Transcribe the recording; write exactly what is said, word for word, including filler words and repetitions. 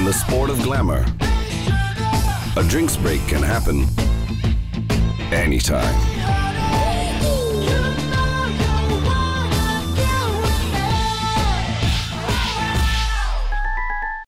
in the sport of glamour. A drinks break can happen anytime.